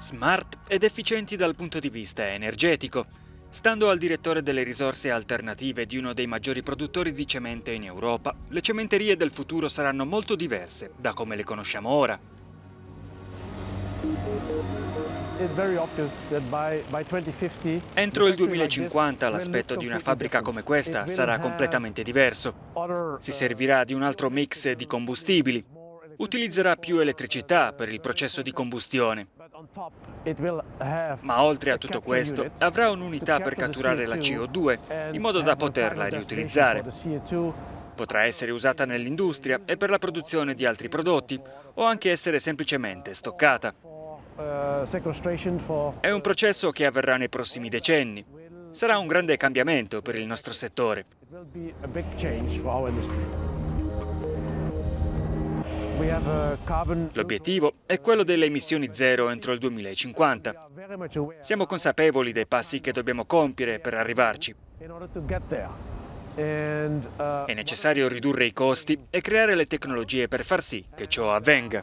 smart ed efficienti dal punto di vista energetico. Stando al direttore delle risorse alternative di uno dei maggiori produttori di cemento in Europa, le cementerie del futuro saranno molto diverse da come le conosciamo ora. Entro il 2050 l'aspetto di una fabbrica come questa sarà completamente diverso. Si servirà di un altro mix di combustibili. Utilizzerà più elettricità per il processo di combustione. Ma oltre a tutto questo avrà un'unità per catturare la CO2 in modo da poterla riutilizzare. Potrà essere usata nell'industria e per la produzione di altri prodotti o anche essere semplicemente stoccata. È un processo che avverrà nei prossimi decenni. Sarà un grande cambiamento per il nostro settore. L'obiettivo è quello delle emissioni zero entro il 2050. Siamo consapevoli dei passi che dobbiamo compiere per arrivarci. È necessario ridurre i costi e creare le tecnologie per far sì che ciò avvenga.